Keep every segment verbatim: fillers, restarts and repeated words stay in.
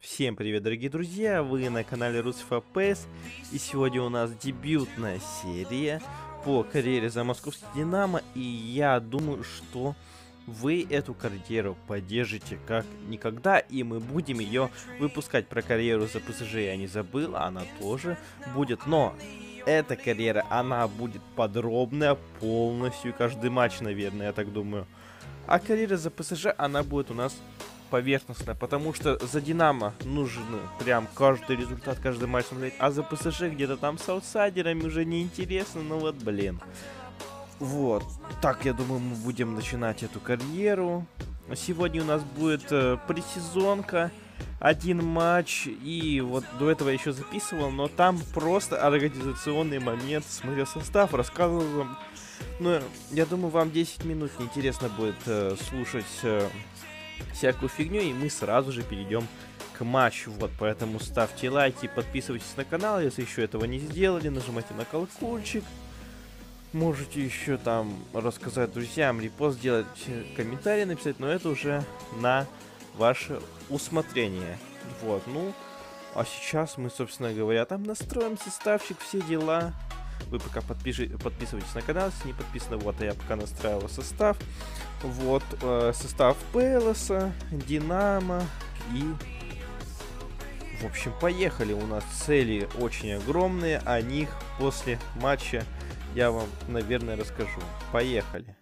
Всем привет, дорогие друзья, вы на канале РусФПС, и сегодня у нас дебютная серия по карьере за московский Динамо, и я думаю, что вы эту карьеру поддержите как никогда, и мы будем ее выпускать. Про карьеру за ПСЖ я не забыл, она тоже будет, но эта карьера, она будет подробная, полностью, каждый матч, наверное, я так думаю. А карьера за ПСЖ, она будет у нас поверхностно, потому что за Динамо нужен прям каждый результат, каждый матч смотреть, а за ПСЖ где-то там с аутсайдерами уже неинтересно, ну вот блин. Вот, так я думаю, мы будем начинать эту карьеру. Сегодня у нас будет э, предсезонка, один матч, и вот до этого я еще записывал, но там просто организационный момент, смотрел состав, рассказывал вам. Ну, я думаю, вам десять минут неинтересно будет э, слушать э, всякую фигню, и мы сразу же перейдем к матчу. Вот, поэтому ставьте лайки, подписывайтесь на канал, если еще этого не сделали, нажимайте на колокольчик, можете еще там рассказать друзьям, репост сделать, комментарий написать, но это уже на ваше усмотрение. Вот, ну, а сейчас мы, собственно говоря, там настроим составчик, все дела. Вы пока подпиши, подписывайтесь на канал, если не подписаны. Вот, а я пока настраивал состав. Вот, э, состав Пелоса, Динамо и... В общем, поехали. У нас цели очень огромные, о них после матча я вам, наверное, расскажу. Поехали.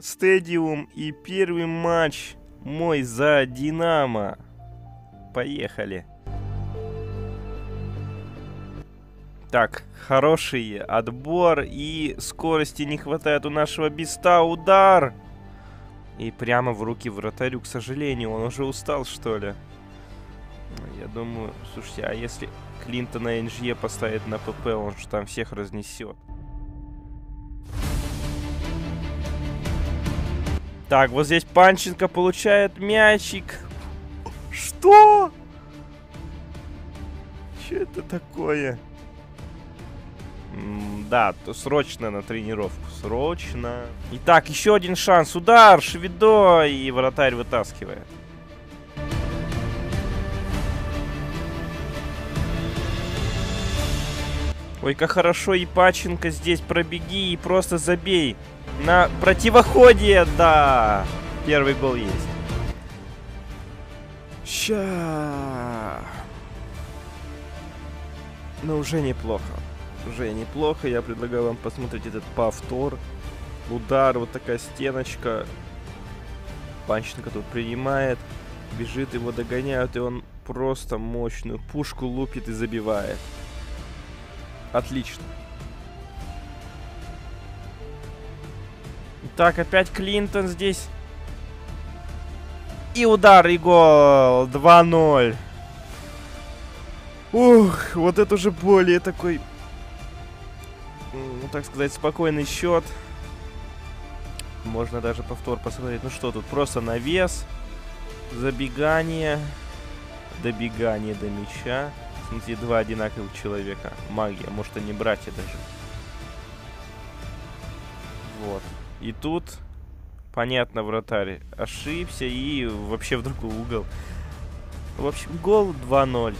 Стадиум и первый матч мой за Динамо. Поехали. Так, хороший отбор, и скорости не хватает у нашего Биста. Удар! И прямо в руки вратарю, к сожалению. Он уже устал, что ли? Я думаю, слушайте, а если Клинтона эн джи и поставит на ПП, он же там всех разнесет. Так, вот здесь Панченко получает мячик. Что? Что это такое? М да, то срочно на тренировку. Срочно. Итак, еще один шанс. Удар, Швидо, и вратарь вытаскивает. Ой, как хорошо, и Панченко здесь пробеги и просто забей. На противоходе, да! Первый гол есть. Ща. Но уже неплохо. Уже неплохо. Я предлагаю вам посмотреть этот повтор. Удар, вот такая стеночка. Панченко тут принимает. Бежит, его догоняют, и он просто мощную пушку лупит и забивает. Отлично. Так, опять Клинтон здесь. И удар, и гол. два ноль. Ух, вот это уже более такой, ну, так сказать, спокойный счет. Можно даже повтор посмотреть. Ну что тут, просто навес. Забегание. Добегание до мяча. Смотрите, два одинаковых человека. Магия, может, они братья даже. Вот. И тут, понятно, вратарь ошибся и вообще в другой угол. В общем, гол два ноль.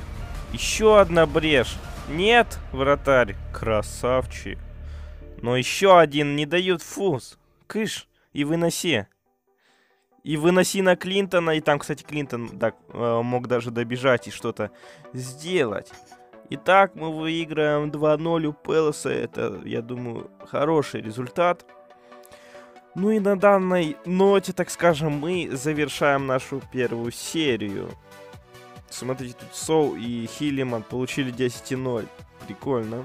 Еще одна брешь. Нет, вратарь, красавчик. Но еще один не дают. Фуз. Кыш. И выноси. И выноси на Клинтона. И там, кстати, Клинтон так, мог даже добежать и что-то сделать. Итак, мы выиграем два ноль у Пелоса. Это, я думаю, хороший результат. Ну и на данной ноте, так скажем, мы завершаем нашу первую серию. Смотрите, тут Соу и Хилиман получили десять ноль. Прикольно.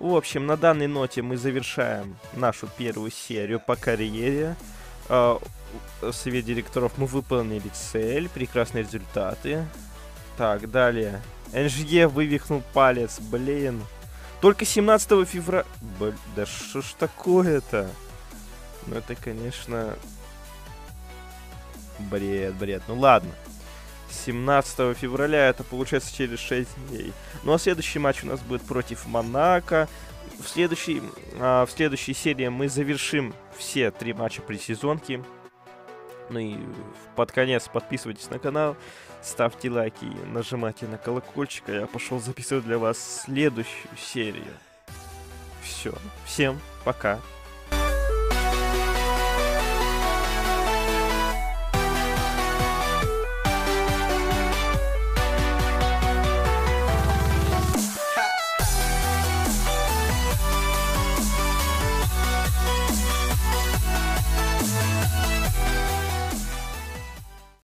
В общем, на данной ноте мы завершаем нашу первую серию по карьере. В Совет директоров мы выполнили цель, прекрасные результаты. Так, далее. эн джи и вывихнул палец, блин. Только семнадцатого февраля... Блин, да что ж такое-то? Ну это, конечно... Бред, бред. Ну ладно. семнадцатого февраля, это получается через шесть дней. Ну а следующий матч у нас будет против Монако. В следующей, а, в следующей серии мы завершим все три матча предсезонки. Ну и под конец подписывайтесь на канал, ставьте лайки, нажимайте на колокольчик. А я пошел записывать для вас следующую серию. Все. Всем пока.